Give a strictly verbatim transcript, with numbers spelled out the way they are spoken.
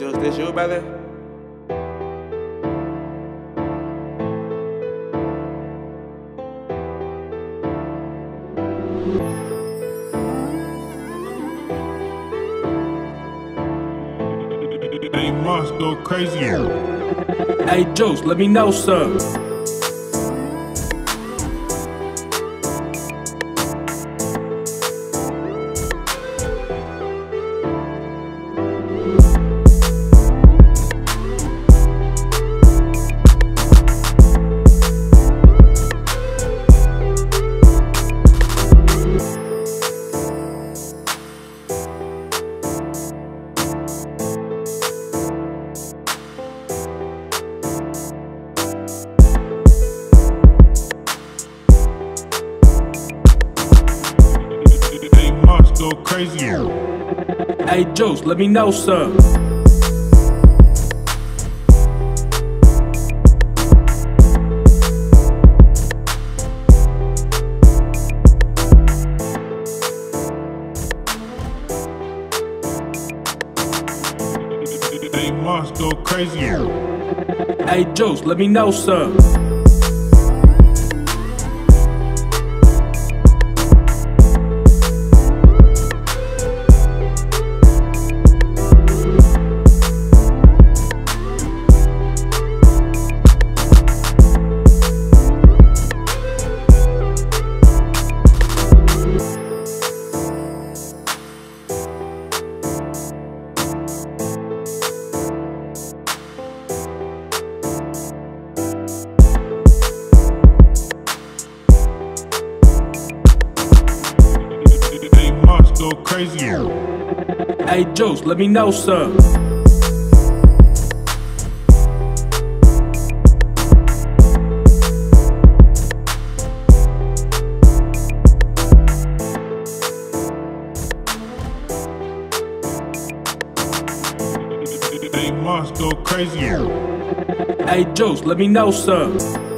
just this you, brother? Hey, Mas, go crazy. Hey, Juice, let me know some. Go crazy. Hey, Juice, let me know some. Hey, Mas, go crazy. Hey, Juice, let me know some. Go crazy. Hey, Juice, let me know some. Hey, Mas, go crazy. Hey, Juice, let me know some.